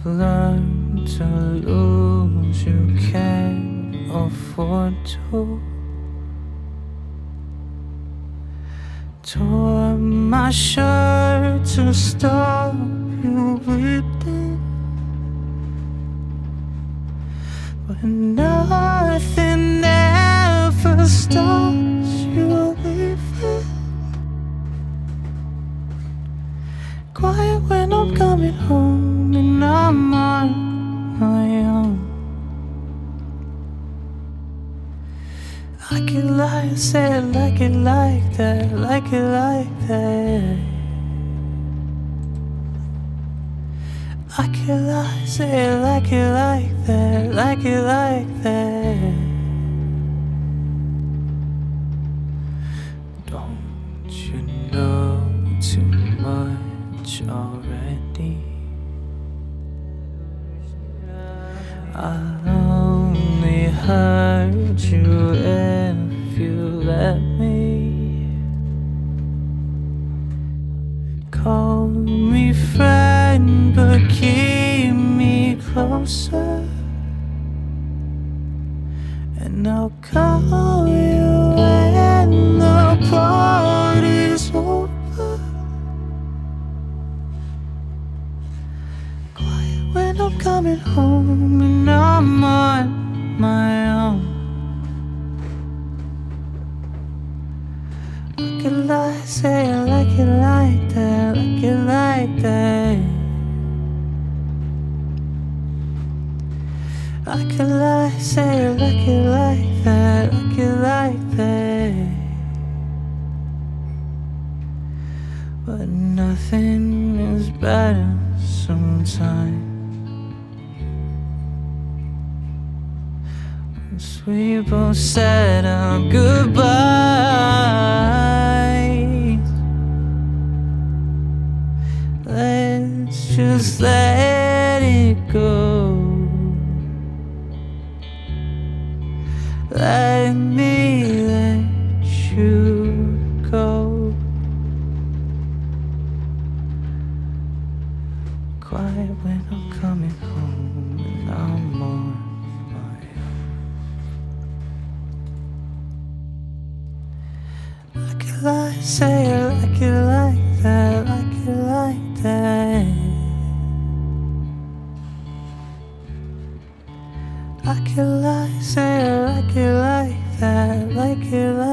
I've learned to lose, you can't afford to. Tore my shirt to stop you bleeding, but nothing ever stops you leaving. Quiet when I'm coming home and I'm on my own. I can lie and say it, like it like that, like it like that. I can lie and say it, like it like that, like it like that. Don't you know too much already? I only hurt you if you let me. Call me friend, but keep me closer, and I'll call you when the party's over. Quiet when I'm coming home and I'm on my own. I could lie, say I like it like that, like it like that. I could lie, say I like it like that, like it like that. But nothing is better sometimes. We both said our goodbyes. Let's just let it go. Let me let you go. Quiet when I'm coming home and I'm on. I say it like you like that, like you like that. I can lie, say it like you like that, like you like that.